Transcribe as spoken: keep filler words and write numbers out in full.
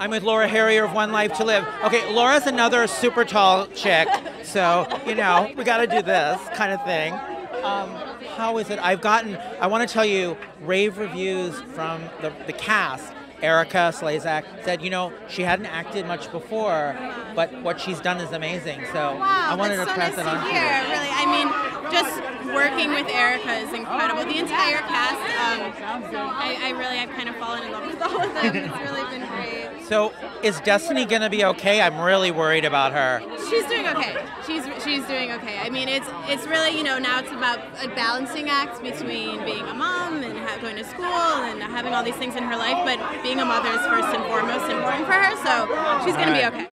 I'm with Laura Harrier of One Life to Live. Okay, Laura's another super tall chick, so, you know, we gotta do this kind of thing. Um, how is it? I've gotten, I want to tell you, rave reviews from the, the cast. Erica Slezak said, you know, she hadn't acted much before, but what she's done is amazing. So wow, I wanted to so press nice it on to hear, her. Really, I mean, just working with Erica is incredible. The entire cast, um, I, I really, I've kind of fallen in love with all of them. It's really been great. So is Destiny going to be okay? I'm really worried about her. She's doing okay. She's she's doing okay. I mean, it's it's really, you know, now it's about a balancing act between being a mom and going to school and having all these things in her life, but being Being a mother is first and foremost important for her, so she's going to be okay.